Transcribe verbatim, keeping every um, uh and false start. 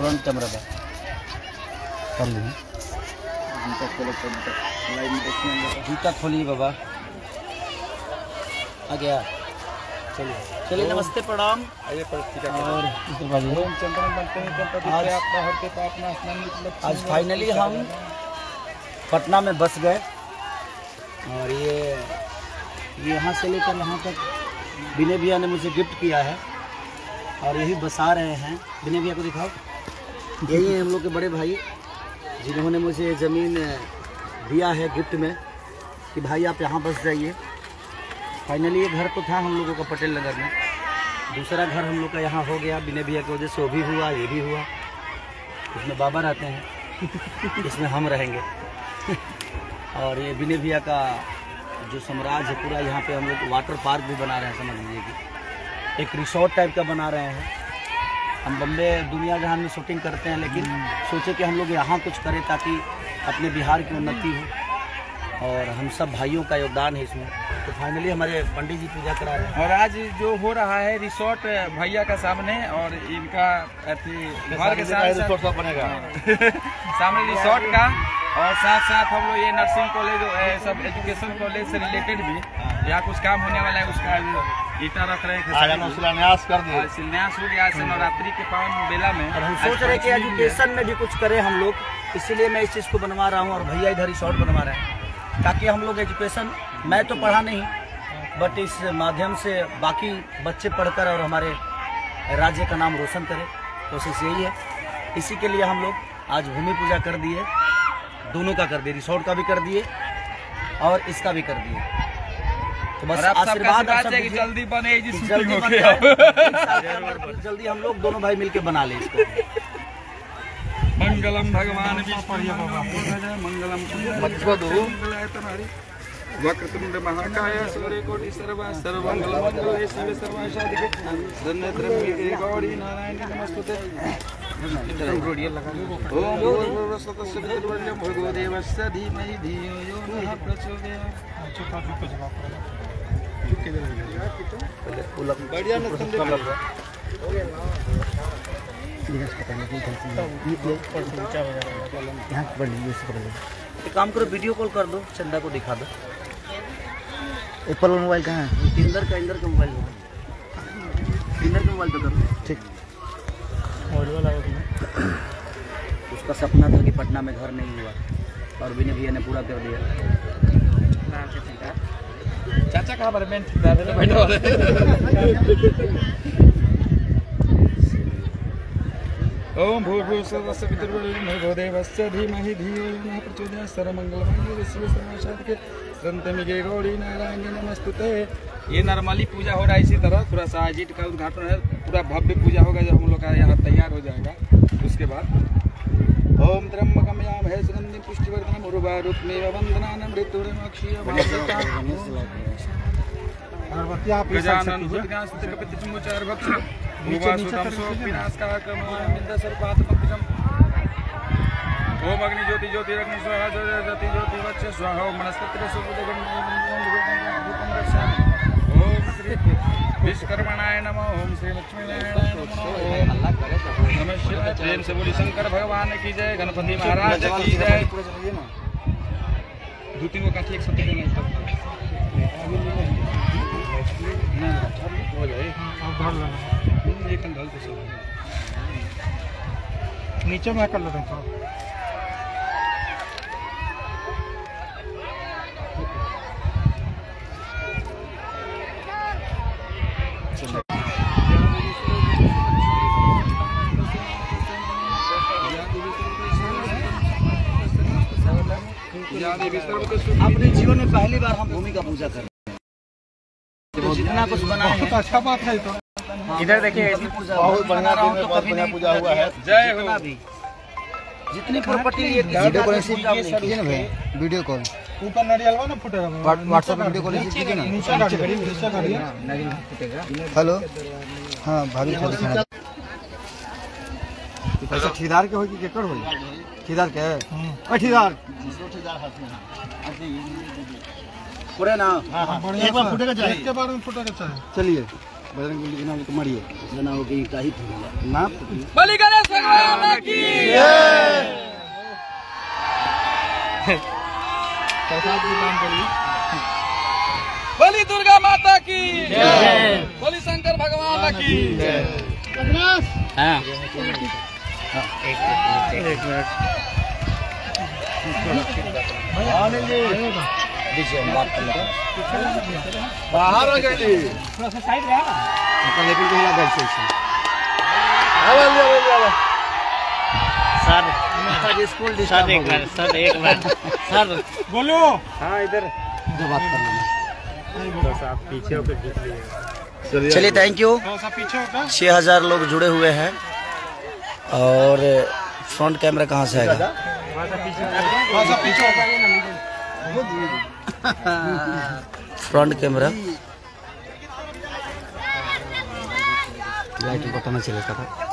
Front camera का कर लें। जूता खोलिए बाबा, आ गया। चलिए चलिए, नमस्ते, प्रणाम। आइए और आज फाइनली हम पटना में बस गए और ये यहाँ से लेकर यहाँ तक विनय भैया ने मुझे गिफ्ट किया है और यही बसा रहे हैं। विनय भैया को दिखाओ, यही है हम लोग के बड़े भाई जिन्होंने मुझे ज़मीन दिया है गिफ्ट में कि भाई आप यहाँ बस जाइए। फाइनली ये घर तो था हम लोगों का पटेल नगर में, दूसरा घर हम लोग का यहाँ हो गया विनय भैया की वजह से। वो भी हुआ, ये भी हुआ। इसमें बाबा रहते हैं, इसमें हम रहेंगे। और ये विनय भैया का जो साम्राज्य है पूरा, यहाँ पे हम लोग वाटर पार्क भी बना रहे हैं, समझ लीजिए कि एक रिसोर्ट टाइप का बना रहे हैं। हम बम्बे दुनिया जहाँ में शूटिंग करते हैं, लेकिन सोचे कि हम लोग यहाँ कुछ करें ताकि अपने बिहार की उन्नति हो और हम सब भाइयों का योगदान है इसमें। तो फाइनली हमारे पंडित जी पूजा करा रहे हैं और आज जो हो रहा है रिसोर्ट भैया का सामने और इनका के साथ बनेगा सामने रिसोर्ट का, और साथ साथ हम लोग ये नर्सिंग कॉलेज सब एजुकेशन कॉलेज से रिलेटेड भी यहाँ कुछ काम होने वाला है, उसका ईटा रख रहे हैं, शिलान्यास कर दिया। शिलान्यास हो गया नवरात्रि के पावन मेला में। और हम सोच रहे कि एजुकेशन में भी कुछ करें हम लोग, इसीलिए मैं इस चीज़ को बनवा रहा हूँ और भैया इधर रिसोर्ट बनवा रहे हैं ताकि हम लोग एजुकेशन, मैं तो पढ़ा नहीं बट इस माध्यम से बाकी बच्चे पढ़कर और हमारे राज्य का नाम रोशन करें, कोशिश यही है। इसी के लिए हम लोग आज भूमि पूजा कर दिए, दोनों का कर दिए, रिसोर्ट का भी कर दिए और इसका भी कर दिए। तो बस आशीर्वाद है कि जल्दी बने, जल्दी बने, जल्दी हम लोग दोनों भाई मिलके बना ले इसको। मंगलम भगवान मंगलम वक्रतुंड महाकाय सूर्यकोटि सर्व सर्वमंगलमंगल शिव सर्वाशादि धन्यत्रय गौरी नारायण नमस्ते। काम करो, वीडियो कॉल कर दो, चंदा को दिखा दो। एप्पल मोबाइल कहाँ है? इंदर का, इंदर का मोबाइल, इंदर का मोबाइल तो कर दो। ठीक, उसका सपना था कि पटना में घर नहीं हुआ और विनय भैया ने पूरा कर दिया। चाचा कहाँ पर बैठ ओम भूर्भुवः स्वः स्वः देवस्य धीमहि धियो यो नः प्रचोदयात् सर्वमंगलमांगल्ये शिवे सर्वार्थसाधके त्र्यंबके गौरी नारायणी नमस्तुते। ये नॉर्मली पूजा हो रहा है, इसी तरह थोड़ा सा आयोजित का उद्घाटन है, पूरा भव्य पूजा होगा जब हम लोग का यहाँ तैयार हो जाएगा। उसके बाद ओम त्र्यंबकं यमामहे सुगंधिं पुष्टिवर्धनम् उर्वारुकमेव वन्दनानि मृत्युर्मक्षीय भासताम् गजानन भूतगणास्तुतिकपितुमुच्चार भक्ष विश्वकर्मणाय नमः। ओम श्री लक्ष्मी नारायणाय नमः। नमः शिवाय। प्रेम से बोली शंकर भगवान की जय, गणपति महाराज की जय। दूती को काठी एक सौ तीन नीचे में कर लेते हैं साहब। अपने जीवन में पहली बार हम भूमि का पूजा कर रहे हैं, जितना कुछ बनाया है अच्छा बात है। तो इधर देखिए, बहुत बढ़िया दिन पूजा हुआ है। जय हो। जितनी प्रॉपर्टी ये वीडियो कॉल ऊपर नरियलवा ना फुटेगा, व्हाट्सएप वीडियो कॉल कीजिए ना, नीचे करिए, नीचे करिए, नरियल फुटेगा। हेलो, हां भाभी को दिखाना। पैसा ठेकेदार के हो कि केकर हो? ठेकेदार के है, ठेकेदार ठेकेदार हाथ में है पूरे ना। हां, एक बार फुटेगा चाहिए, एक बार में फुटेगा चाहिए। चलिए बोली दुर्गा माता की, बोली शंकर भगवान की। बाहर हो गए सर, स्कूल सर एक बार सर एक बार सर बोलो। हाँ इधर बात करना पीछे होकर जीत लिया। चलिए थैंक यू। छः हजार लोग जुड़े हुए हैं और फ्रंट कैमरा कहाँ से आएगा? फ्रंट कैमरा लाइट बताना चलेगा था।